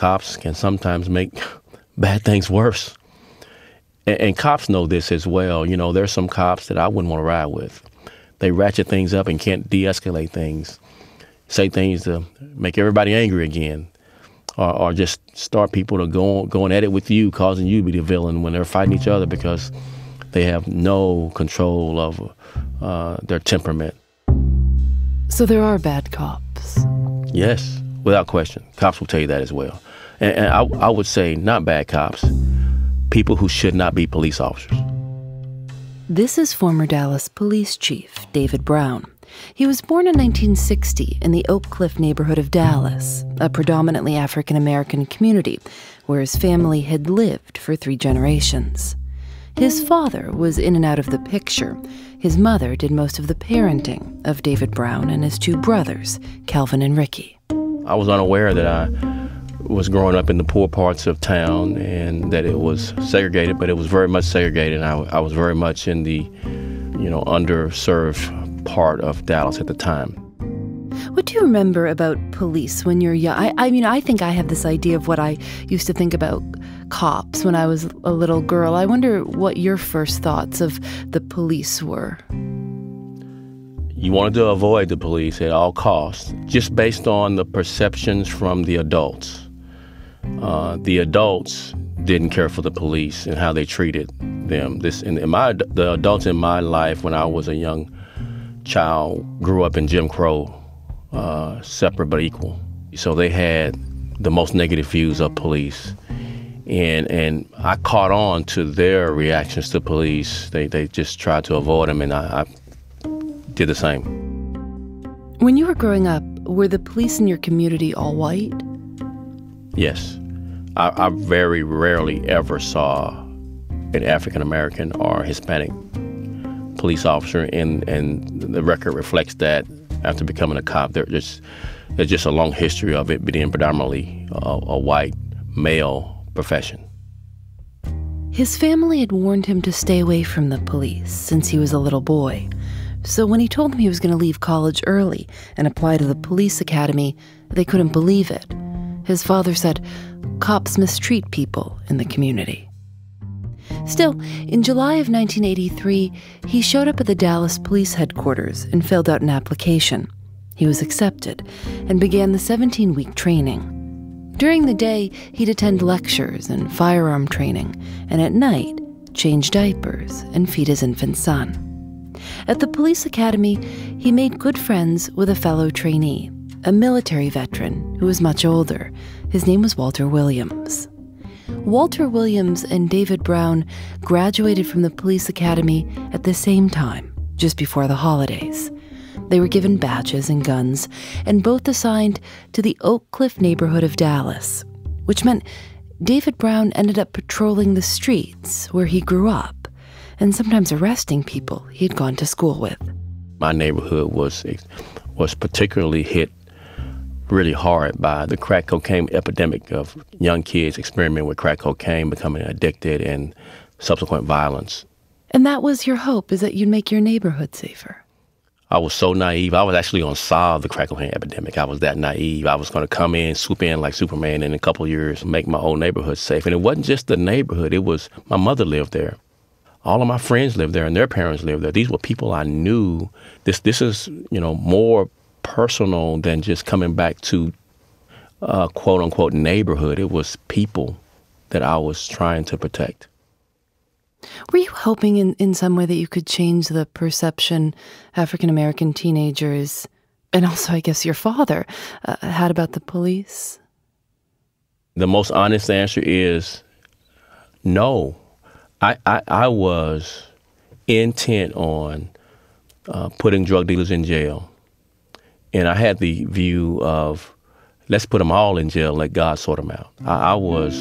cops can sometimes make bad things worse. And cops know this as well. You know, there's some cops that I wouldn't want to ride with. They ratchet things up and can't de-escalate things, say things to make everybody angry again, or just start people to going at it with you, causing you to be the villain when they're fighting each other because they have no control of their temperament. So there are bad cops. Yes, without question. Cops will tell you that as well. And I would say not bad cops, people who should not be police officers. This is former Dallas police chief David Brown. He was born in 1960 in the Oak Cliff neighborhood of Dallas, a predominantly African-American community where his family had lived for 3 generations. His father was in and out of the picture. His mother did most of the parenting of David Brown and his 2 brothers, Calvin and Ricky. I was unaware that I was growing up in the poor parts of town and that it was segregated, but it was very much segregated. I was very much in the, you know, underserved part of Dallas at the time. What do you remember about police when you're young? I mean, I think I have this idea of what I used to think about cops when I was a little girl. I wonder what your first thoughts of the police were. You wanted to avoid the police at all costs, just based on the perceptions from the adults. The adults didn't care for the police and how they treated them. The adults in my life when I was a young child grew up in Jim Crow, separate but equal. So they had the most negative views of police. And I caught on to their reactions to police. They just tried to avoid them, and I did the same. When you were growing up, were the police in your community all white? Yes. I very rarely ever saw an African-American or Hispanic police officer, and the record reflects that after becoming a cop. There's just a long history of it being predominantly a white male profession. His family had warned him to stay away from the police since he was a little boy. So when he told them he was going to leave college early and apply to the police academy, they couldn't believe it. His father said, cops mistreat people in the community. Still, in July of 1983, he showed up at the Dallas police headquarters and filled out an application. He was accepted and began the 17-week training. During the day, he'd attend lectures and firearm training, and at night, change diapers and feed his infant son. At the police academy, he made good friends with a fellow trainee, a military veteran who was much older. His name was Walter Williams. Walter Williams and David Brown graduated from the police academy at the same time, just before the holidays. They were given badges and guns, and both assigned to the Oak Cliff neighborhood of Dallas, which meant David Brown ended up patrolling the streets where he grew up, and sometimes arresting people he'd gone to school with. My neighborhood was particularly hit really hard by the crack cocaine epidemic of young kids experimenting with crack cocaine, becoming addicted, and subsequent violence. And that was your hope, is that you'd make your neighborhood safer? I was so naive. I was actually going to solve the crack cocaine epidemic. I was that naive. I was going to come in, swoop in like Superman in a couple of years, make my whole neighborhood safe. And it wasn't just the neighborhood. It was my mother lived there. All of my friends lived there and their parents lived there. These were people I knew. This is, you know, more personal than just coming back to quote-unquote neighborhood. It was people that I was trying to protect. Were you hoping in some way that you could change the perception African-American teenagers, and also I guess your father, had about the police? The most honest answer is no. I was intent on putting drug dealers in jail. And I had the view of, let's put them all in jail, let God sort them out. I was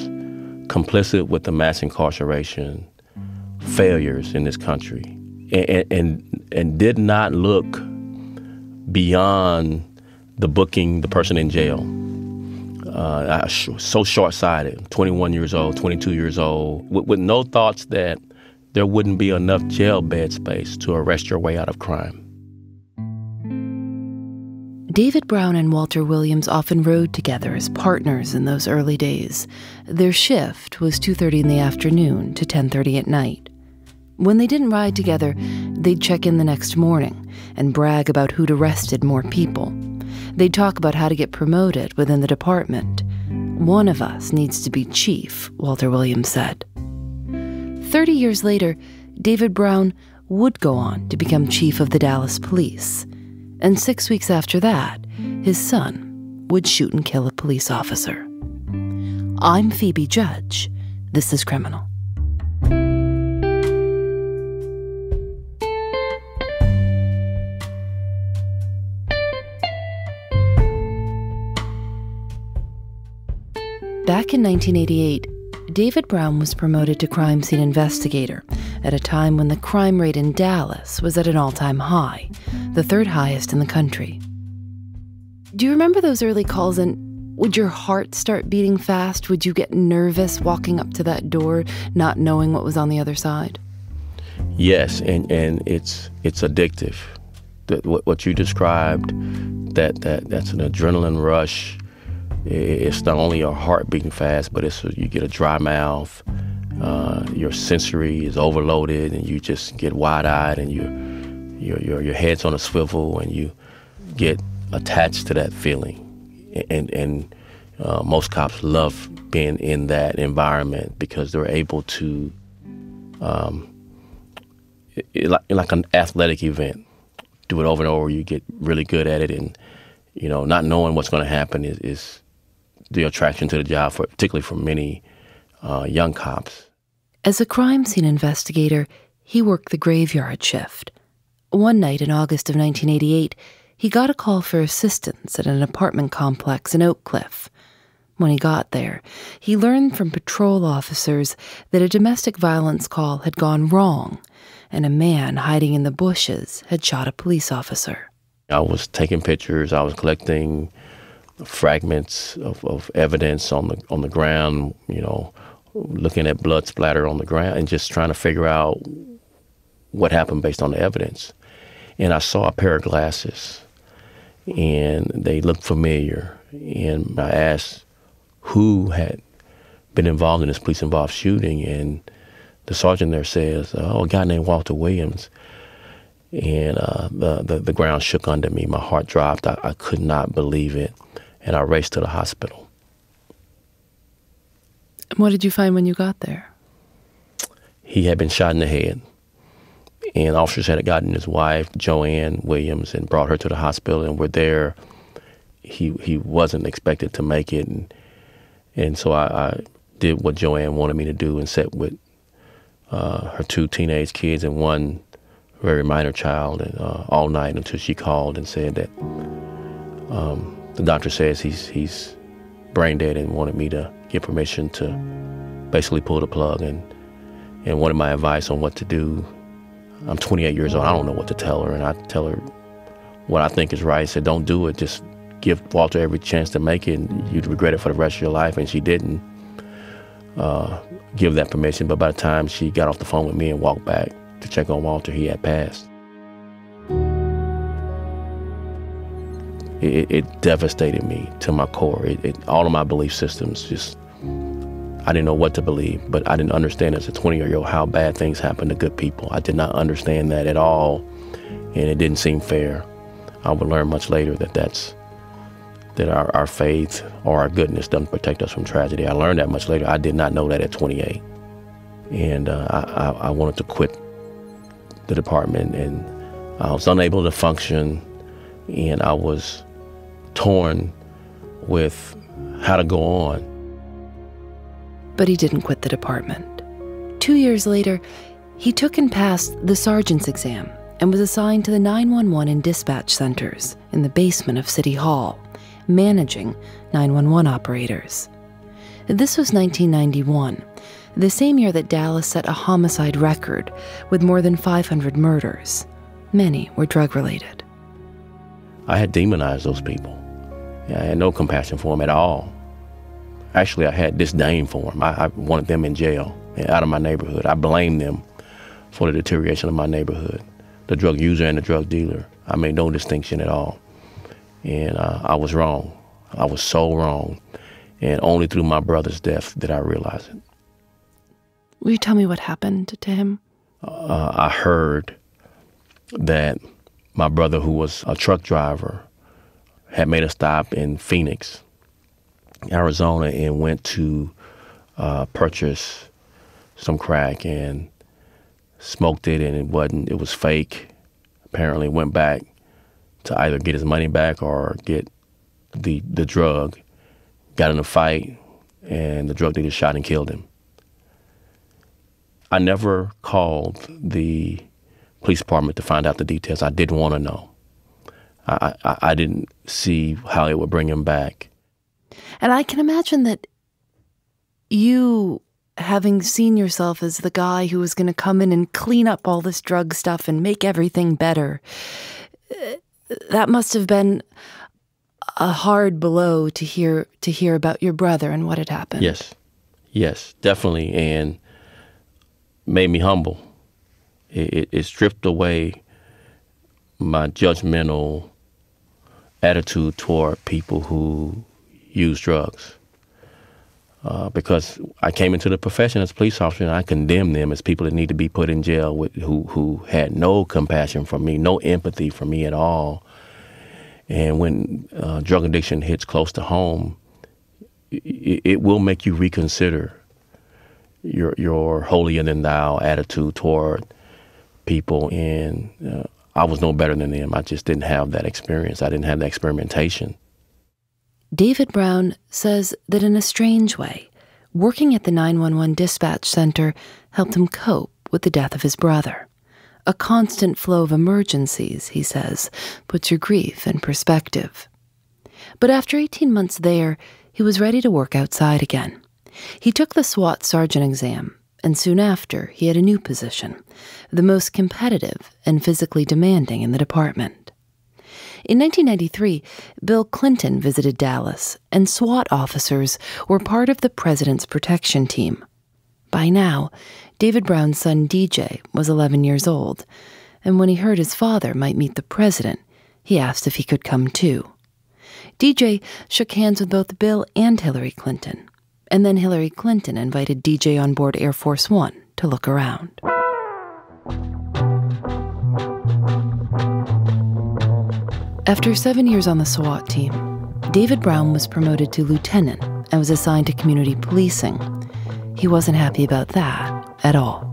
complicit with the mass incarceration failures in this country, and did not look beyond the booking the person in jail. I was so short-sighted, 21 years old, 22 years old, with no thoughts that there wouldn't be enough jail bed space to arrest your way out of crime. David Brown and Walter Williams often rode together as partners in those early days. Their shift was 2:30 in the afternoon to 10:30 at night. When they didn't ride together, they'd check in the next morning and brag about who'd arrested more people. They'd talk about how to get promoted within the department. "One of us needs to be chief," Walter Williams said. 30 years later, David Brown would go on to become chief of the Dallas police. And 6 weeks after that, his son would shoot and kill a police officer. I'm Phoebe Judge. This is Criminal. Back in 1988, David Brown was promoted to crime scene investigator at a time when the crime rate in Dallas was at an all-time high, the third highest in the country. Do you remember those early calls, and would your heart start beating fast? Would you get nervous walking up to that door, not knowing what was on the other side? Yes, and it's addictive. What you described, that's an adrenaline rush. It's not only your heart beating fast, but you get a dry mouth, your sensory is overloaded, and you just get wide-eyed, and your head's on a swivel, and you get attached to that feeling. And most cops love being in that environment because they're able to, like an athletic event, do it over and over. You get really good at it, and not knowing what's going to happen is the attraction to the job, particularly for many young cops. As a crime scene investigator, he worked the graveyard shift. One night in August of 1988, he got a call for assistance at an apartment complex in Oak Cliff. When he got there, he learned from patrol officers that a domestic violence call had gone wrong, and a man hiding in the bushes had shot a police officer. I was taking pictures. I was collecting fragments of evidence on the ground, looking at blood splatter on the ground and just trying to figure out what happened based on the evidence. And I saw a pair of glasses, and they looked familiar. And I asked who had been involved in this police-involved shooting, and the sergeant there says, "Oh, a guy named Walter Williams." And the ground shook under me. My heart dropped. I could not believe it. And I raced to the hospital. What did you find when you got there? He had been shot in the head. And officers had gotten his wife, Joanne Williams, and brought her to the hospital, and were there. He wasn't expected to make it. And so I did what Joanne wanted me to do and sat with her two teenage kids and one very minor child all night until she called and said that the doctor says he's brain dead and wanted me to get permission to basically pull the plug and wanted my advice on what to do. I'm 28 years old. I don't know what to tell her, and I tell her what I think is right. I said, "Don't do it. Just give Walter every chance to make it, and you'd regret it for the rest of your life." And she didn't give that permission. But by the time she got off the phone with me and walked back to check on Walter, he had passed. It devastated me to my core. All of my belief systems just, I didn't know what to believe, but I didn't understand as a 20-year-old how bad things happen to good people. I did not understand that at all, and it didn't seem fair. I would learn much later that our faith or our goodness doesn't protect us from tragedy. I learned that much later. I did not know that at 28. And I wanted to quit the department, and I was unable to function, and I was torn with how to go on. But he didn't quit the department. 2 years later, he took and passed the sergeant's exam and was assigned to the 911 and dispatch centers in the basement of City Hall, managing 911 operators. This was 1991, the same year that Dallas set a homicide record with more than 500 murders. Many were drug-related. I had demonized those people. I had no compassion for them at all. Actually, I had disdain for them. I wanted them in jail and out of my neighborhood. I blamed them for the deterioration of my neighborhood, the drug user and the drug dealer. I made no distinction at all. And I was wrong. I was so wrong. And only through my brother's death did I realize it. Will you tell me what happened to him? I heard that my brother, who was a truck driver, had made a stop in Phoenix, Arizona, and went to purchase some crack and smoked it, and it was fake. Apparently went back to either get his money back or get the drug. Got in a fight, and the drug dealer shot and killed him. I never called the police department to find out the details. I didn't want to know. I didn't see how it would bring him back. And I can imagine that you, having seen yourself as the guy who was going to come in and clean up all this drug stuff and make everything better, that must have been a hard blow to hear about your brother and what had happened. Yes, yes, definitely, and made me humble. It stripped away my judgmental attitude toward people who use drugs. Because I came into the profession as a police officer, and I condemned them as people that need to be put in jail, who had no compassion for me, no empathy for me at all. And when drug addiction hits close to home, it will make you reconsider your holier-than-thou attitude toward people. And I was no better than them. I just didn't have that experience. I didn't have that experimentation. David Brown says that in a strange way, working at the 911 dispatch center helped him cope with the death of his brother. A constant flow of emergencies, he says, puts your grief in perspective. But after 18 months there, he was ready to work outside again. He took the SWAT sergeant exam, and soon after, he had a new position, the most competitive and physically demanding in the department. In 1993, Bill Clinton visited Dallas, and SWAT officers were part of the president's protection team. By now, David Brown's son DJ was 11 years old, and when he heard his father might meet the president, he asked if he could come too. DJ shook hands with both Bill and Hillary Clinton, and then Hillary Clinton invited DJ on board Air Force One to look around. After 7 years on the SWAT team, David Brown was promoted to lieutenant and was assigned to community policing. He wasn't happy about that at all.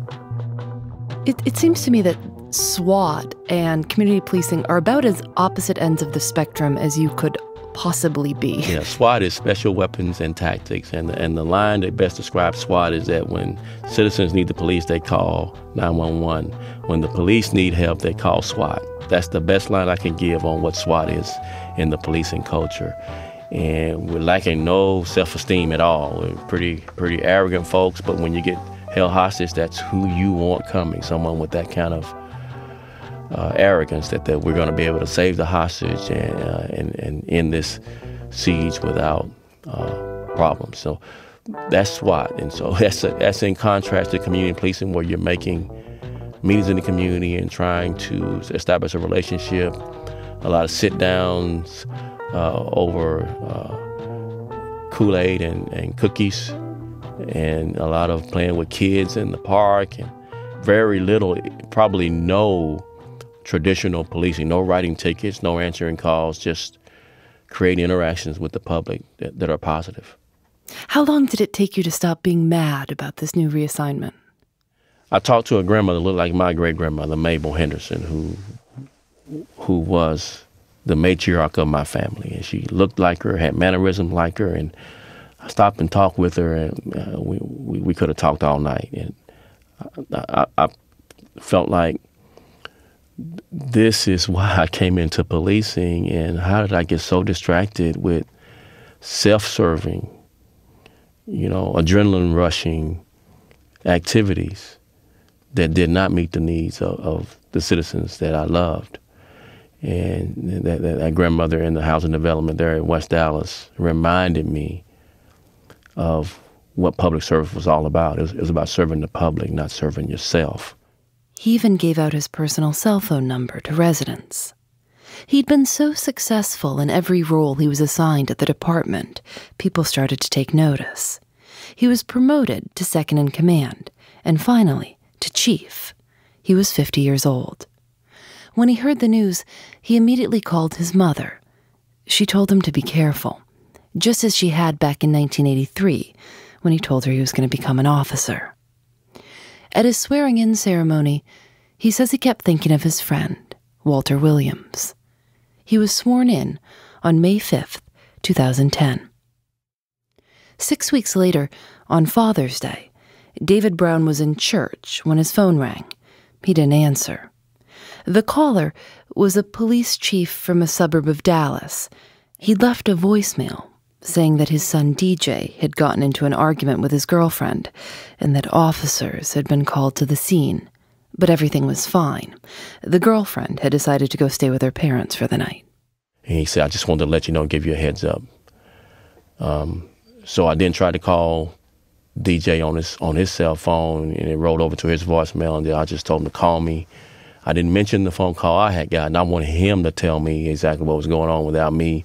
It seems to me that SWAT and community policing are about as opposite ends of the spectrum as you could possibly be. Yeah, SWAT is special weapons and tactics, and the line that best describes SWAT is that when citizens need the police, they call 911. When the police need help, they call SWAT. That's the best line I can give on what SWAT is in the policing culture. And we're lacking no self-esteem at all. We're pretty arrogant folks, but when you get held hostage, that's who you want coming, someone with that kind of arrogance that we're going to be able to save the hostage and end this siege without problems. So that's SWAT, and so that's in contrast to community policing, where you're making meetings in the community and trying to establish a relationship, a lot of sit-downs over Kool-Aid and cookies, and a lot of playing with kids in the park, and very little, probably no traditional policing, no writing tickets, no answering calls, just creating interactions with the public that are positive. How long did it take you to stop being mad about this new reassignment? I talked to a grandmother who looked like my great-grandmother, Mabel Henderson, who was the matriarch of my family. And she looked like her, had mannerisms like her, and I stopped and talked with her, and we could have talked all night. And I felt like, this is why I came into policing, and how did I get so distracted with self-serving, adrenaline-rushing activities that did not meet the needs of the citizens that I loved. And that grandmother in the housing development there in West Dallas reminded me of what public service was all about. It was about serving the public, not serving yourself. He even gave out his personal cell phone number to residents. He'd been so successful in every role he was assigned at the department, people started to take notice. He was promoted to second in command, and finally to chief. He was 50 years old. When he heard the news, he immediately called his mother. She told him to be careful, just as she had back in 1983, when he told her he was going to become an officer. At his swearing-in ceremony, he says he kept thinking of his friend, Walter Williams. He was sworn in on May 5th, 2010. 6 weeks later, on Father's Day, David Brown was in church when his phone rang. He didn't answer. The caller was a police chief from a suburb of Dallas. He'd left a voicemail saying that his son DJ had gotten into an argument with his girlfriend and that officers had been called to the scene, but everything was fine. The girlfriend had decided to go stay with her parents for the night. And he said, "I just wanted to let you know and give you a heads up." So I then tried to call DJ on his cell phone, and it rolled over to his voicemail, and then I just told him to call me. I didn't mention the phone call I had gotten. I wanted him to tell me exactly what was going on without me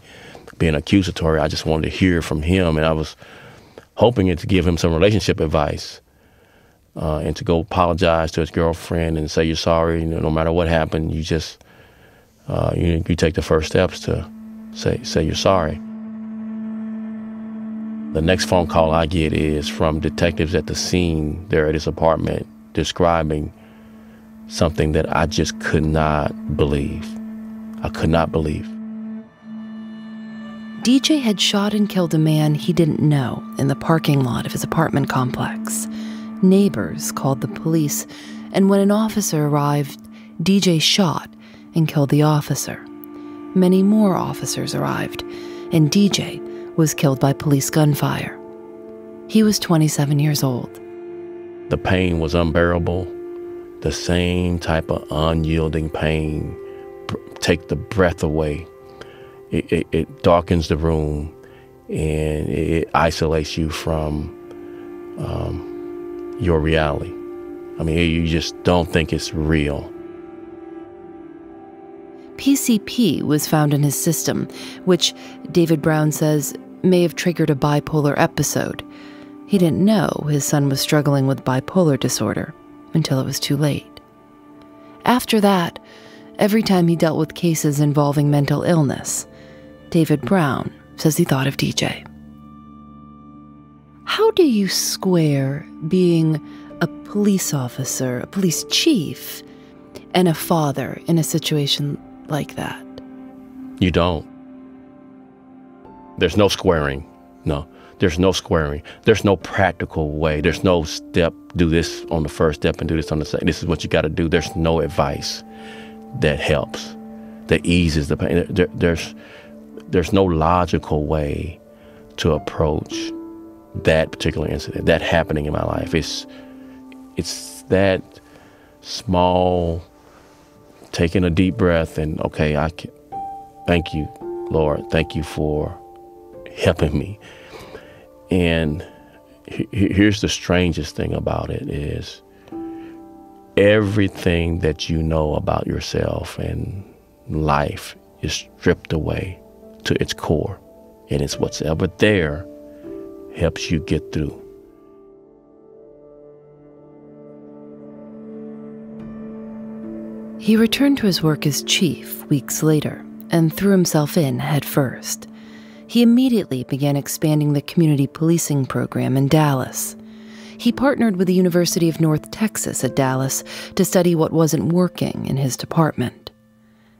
being accusatory. I just wanted to hear from him, and I was hoping it to give him some relationship advice and to go apologize to his girlfriend and say you're sorry. You know, no matter what happened, you just you take the first steps to say you're sorry. The next phone call I get is from detectives at the scene there at his apartment describing something that I just could not believe. I could not believe. DJ had shot and killed a man he didn't know in the parking lot of his apartment complex. Neighbors called the police, and when an officer arrived, DJ shot and killed the officer. Many more officers arrived, and DJ was killed by police gunfire. He was 27 years old. The pain was unbearable. The same type of unyielding pain, take the breath away. It darkens the room, and it isolates you from your reality. I mean, you just don't think it's real. PCP was found in his system, which David Brown says may have triggered a bipolar episode. He didn't know his son was struggling with bipolar disorder until it was too late. After that, every time he dealt with cases involving mental illness, David Brown says he thought of DJ. How do you square being a police officer, a police chief, and a father in a situation like that? You don't. There's no squaring, no. There's no squaring. There's no practical way. There's no step, do this on the first step and do this on the second. This is what you got to do. There's no advice that helps, that eases the pain. There's no logical way to approach that particular incident, that happening in my life. It's that small, taking a deep breath and, okay, I can, thank you, Lord. Thank you for helping me. And here's the strangest thing about it is everything that you know about yourself and life is stripped away to its core. And it's whatever there helps you get through. He returned to his work as chief weeks later and threw himself in head first. He immediately began expanding the community policing program in Dallas. He partnered with the University of North Texas at Dallas to study what wasn't working in his department.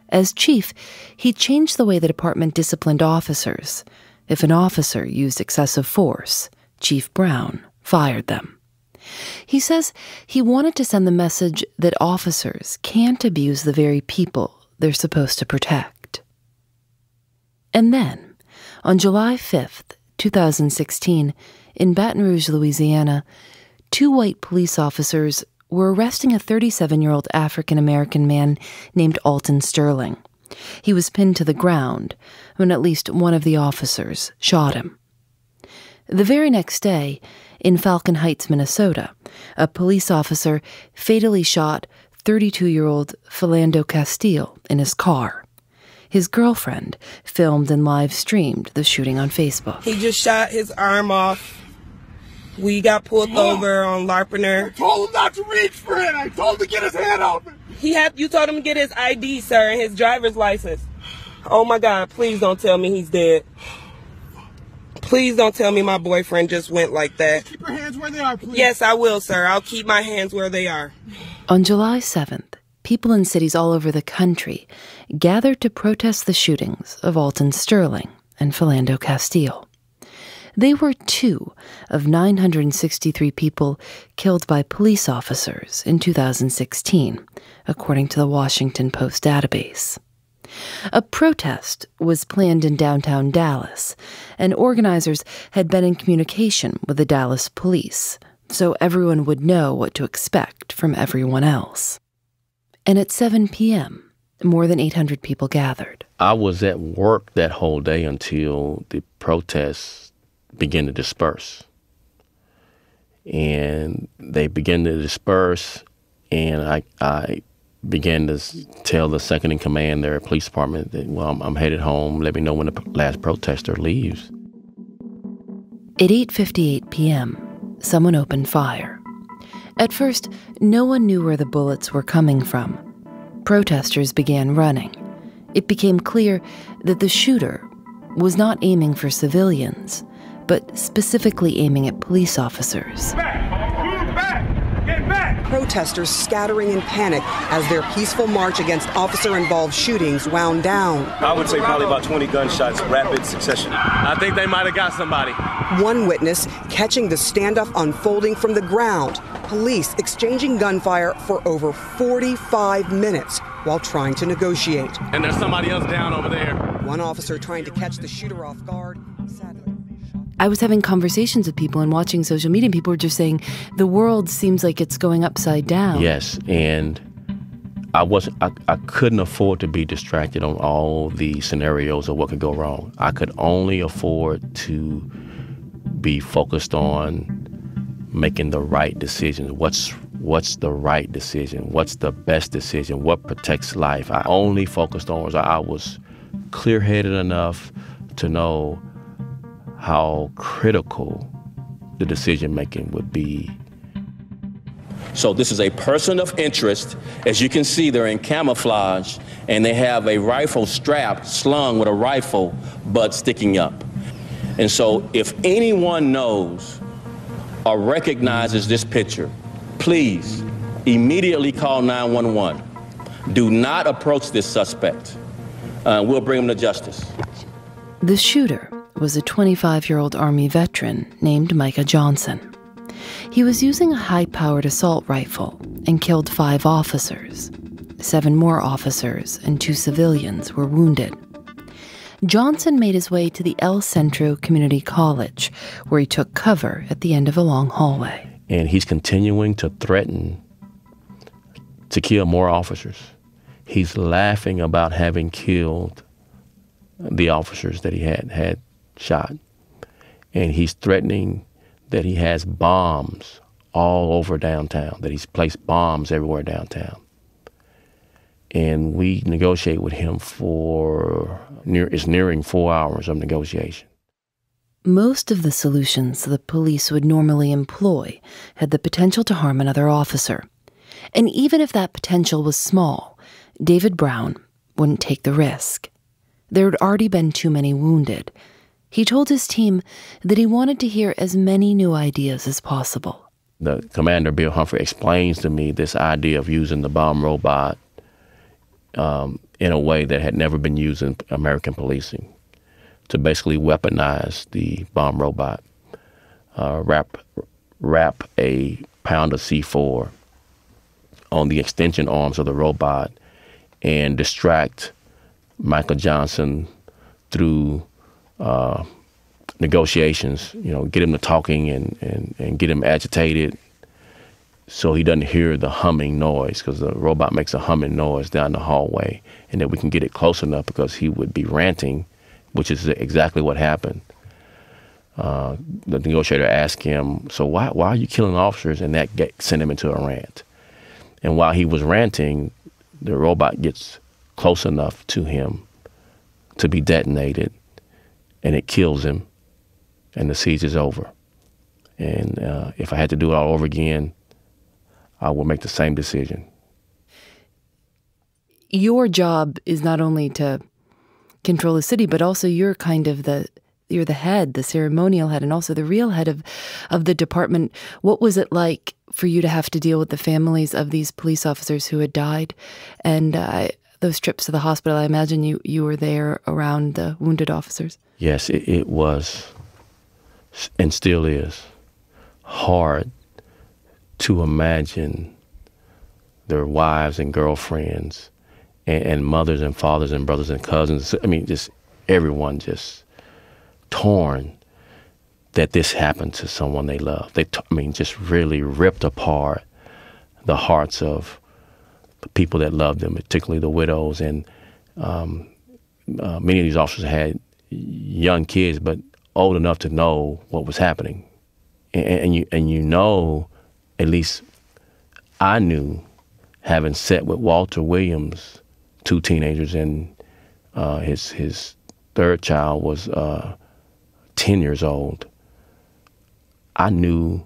As chief, he changed the way the department disciplined officers. If an officer used excessive force, Chief Brown fired them. He says he wanted to send the message that officers can't abuse the very people they're supposed to protect. And then, on July 5th, 2016, in Baton Rouge, Louisiana, two white police officers were arresting a 37-year-old African-American man named Alton Sterling. He was pinned to the ground when at least one of the officers shot him. The very next day, in Falcon Heights, Minnesota, a police officer fatally shot 32-year-old Philando Castile in his car. His girlfriend filmed and live-streamed the shooting on Facebook. He just shot his arm off. We got pulled over on Larpiner. I told him not to reach for it. I told him to get his hand out. You told him to get his ID, sir, and his driver's license. Oh, my God. Please don't tell me he's dead. Please don't tell me my boyfriend just went like that. Keep your hands where they are, please. Yes, I will, sir. I'll keep my hands where they are. On July 7th, people in cities all over the country gathered to protest the shootings of Alton Sterling and Philando Castile. They were two of 963 people killed by police officers in 2016, according to the Washington Post database. A protest was planned in downtown Dallas, and organizers had been in communication with the Dallas police, so everyone would know what to expect from everyone else. And at 7 p.m., more than 800 people gathered. I was at work that whole day until the protests begin to disperse. And they begin to disperse, and I began to tell the second in command there at police department that, well, I'm headed home. Let me know when the last protester leaves. At 8:58 p.m., someone opened fire. At first, no one knew where the bullets were coming from. Protesters began running. It became clear that the shooter was not aiming for civilians, but specifically aiming at police officers. Get back. Protesters scattering in panic as their peaceful march against officer-involved shootings wound down. I would say probably about 20 gunshots, rapid succession. I think they might have got somebody. One witness catching the standoff unfolding from the ground. Police exchanging gunfire for over 45 minutes while trying to negotiate. And there's somebody else down over there. One officer trying to catch the shooter off guard. I was having conversations with people and watching social media, and people were just saying, the world seems like it's going upside down. Yes, and I couldn't afford to be distracted on all the scenarios of what could go wrong. I could only afford to be focused on making the right decisions. What's the right decision? What's the best decision? What protects life? I only focused on, I was clear-headed enough to know how critical the decision-making would be. So this is a person of interest. As you can see, they're in camouflage, and they have a rifle strapped, slung with a rifle butt sticking up. And so if anyone knows or recognizes this picture, please immediately call 911. Do not approach this suspect. We'll bring him to justice. The shooter was a 25-year-old Army veteran named Micah Johnson. He was using a high-powered assault rifle and killed 5 officers. 7 more officers and 2 civilians were wounded. Johnson made his way to the El Centro Community College, where he took cover at the end of a long hallway. And he's continuing to threaten to kill more officers. He's laughing about having killed the officers that he had shot, and he's threatening that he has bombs all over downtown, that he's placed bombs everywhere downtown. And we negotiate with him for it's nearing 4 hours of negotiation. Most of the solutions the police would normally employ had the potential to harm another officer, and even if that potential was small, David Brown wouldn't take the risk. There had already been too many wounded. He told his team that he wanted to hear as many new ideas as possible. The commander, Bill Humphrey, explains to me this idea of using the bomb robot in a way that had never been used in American policing, to basically weaponize the bomb robot, wrap a pound of C4 on the extension arms of the robot and distract Micah Johnson through negotiations, get him to talking and get him agitated so he doesn't hear the humming noise, because the robot makes a humming noise down the hallway, and that we can get it close enough because he would be ranting, which is exactly what happened. The negotiator asked him, so why are you killing officers? And that sent him into a rant. And while he was ranting, the robot gets close enough to him to be detonated, and it kills him, and the siege is over. And if I had to do it all over again, I would make the same decision. Your job is not only to control the city, but also you're kind of the, you're the head, the ceremonial head, and also the real head of the department. What was it like for you to have to deal with the families of these police officers who had died? And those trips to the hospital, I imagine you were there around the wounded officers. Yes, it was, and still is, hard to imagine their wives and girlfriends and mothers and fathers and brothers and cousins. I mean, just everyone just torn that this happened to someone they love. I mean, just really ripped apart the hearts of the people that loved them, particularly the widows. And many of these officers had young kids, but old enough to know what was happening. And you know, at least I knew, having sat with Walter Williams, two teenagers, and his third child was 10 years old, I knew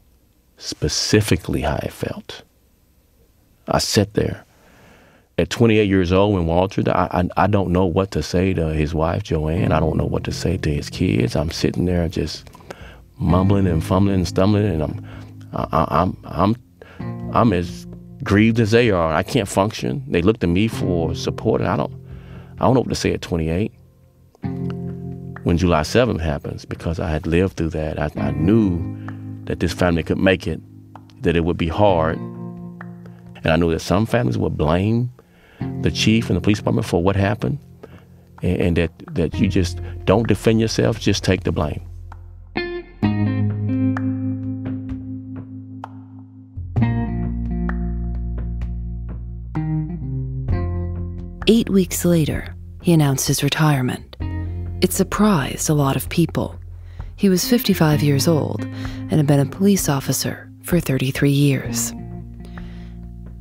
specifically how it felt. I sat there. At 28 years old when Walter died, I don't know what to say to his wife, Joanne. I don't know what to say to his kids. I'm sitting there just mumbling and fumbling and stumbling, and I'm as grieved as they are. I can't function. They look to me for support, and I don't know what to say at 28 when July 7th happens, because I had lived through that. I knew that this family could make it, that it would be hard. And I knew that some families would blame the chief and the police department for what happened, and that you just don't defend yourself, just take the blame. Eight weeks later, he announced his retirement. It surprised a lot of people. He was 55 years old and had been a police officer for 33 years.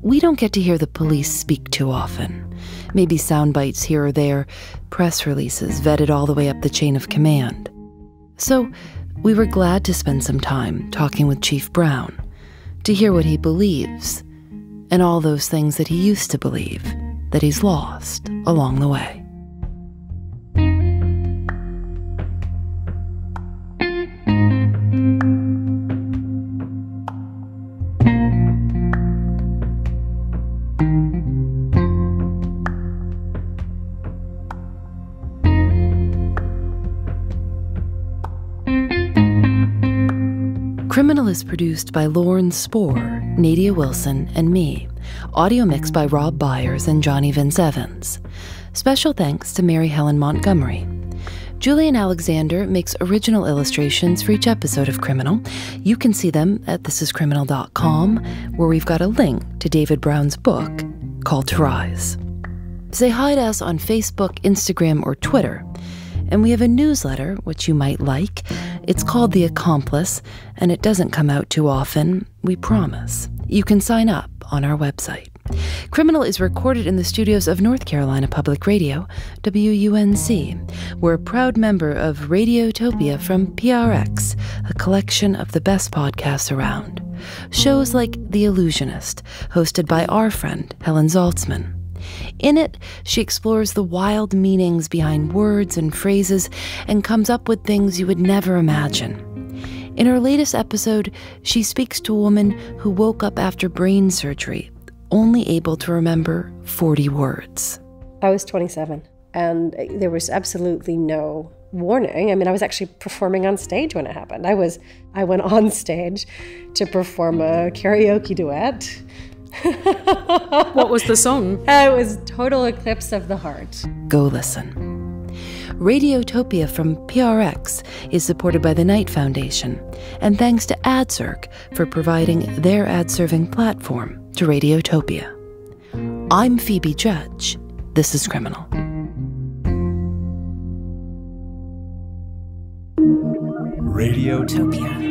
We don't get to hear the police speak too often. Maybe sound bites here or there, press releases vetted all the way up the chain of command. So we were glad to spend some time talking with Chief Brown, to hear what he believes and all those things that he used to believe that he's lost along the way. Criminal is produced by Lauren Spohr, Nadia Wilson, and me. Audio mixed by Rob Byers and Johnny Vince Evans. Special thanks to Mary Helen Montgomery. Julian Alexander makes original illustrations for each episode of Criminal. You can see them at thisiscriminal.com, where we've got a link to David Brown's book, Call to Rise. Say hi to us on Facebook, Instagram, or Twitter. And we have a newsletter, which you might like. It's called The Accomplice, and it doesn't come out too often, we promise. You can sign up on our website. Criminal is recorded in the studios of North Carolina Public Radio, WUNC. We're a proud member of Radiotopia from PRX, a collection of the best podcasts around. Shows like The Illusionist, hosted by our friend Helen Zaltzman. In it, she explores the wild meanings behind words and phrases and comes up with things you would never imagine. In her latest episode, she speaks to a woman who woke up after brain surgery, only able to remember 40 words. I was 27, and there was absolutely no warning. I mean, I was actually performing on stage when it happened. I went on stage to perform a karaoke duet. What was the song? It was Total Eclipse of the Heart. Go listen. Radiotopia from PRX is supported by the Knight Foundation, and thanks to Adzerk for providing their ad-serving platform to Radiotopia. I'm Phoebe Judge. This is Criminal. Radiotopia.